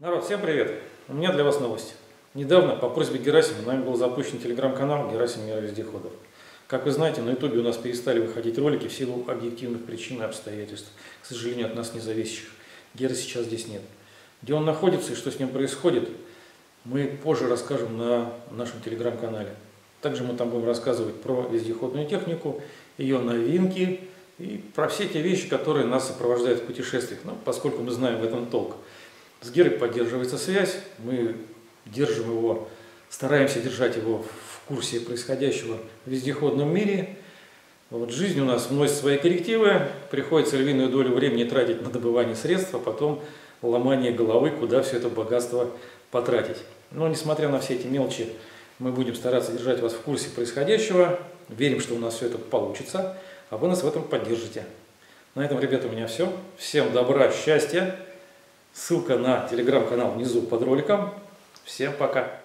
Народ, всем привет! У меня для вас новость. Недавно по просьбе Герасима нами был запущен телеграм-канал «Герасим Мир Вездеходов». Как вы знаете, на ютубе у нас перестали выходить ролики в силу объективных причин и обстоятельств, к сожалению, от нас независящих. Гера сейчас здесь нет. Где он находится и что с ним происходит, мы позже расскажем на нашем телеграм-канале. Также мы там будем рассказывать про вездеходную технику, ее новинки и про все те вещи, которые нас сопровождают в путешествиях, поскольку мы знаем в этом толк. С Герой поддерживается связь, мы держим его, стараемся держать его в курсе происходящего в вездеходном мире. Вот жизнь у нас вносит свои коррективы, приходится львиную долю времени тратить на добывание средств, а потом ломание головы, куда все это богатство потратить. Но несмотря на все эти мелочи, мы будем стараться держать вас в курсе происходящего, верим, что у нас все это получится, а вы нас в этом поддержите. На этом, ребята, у меня все. Всем добра, счастья. Ссылка на телеграм-канал внизу под роликом. Всем пока!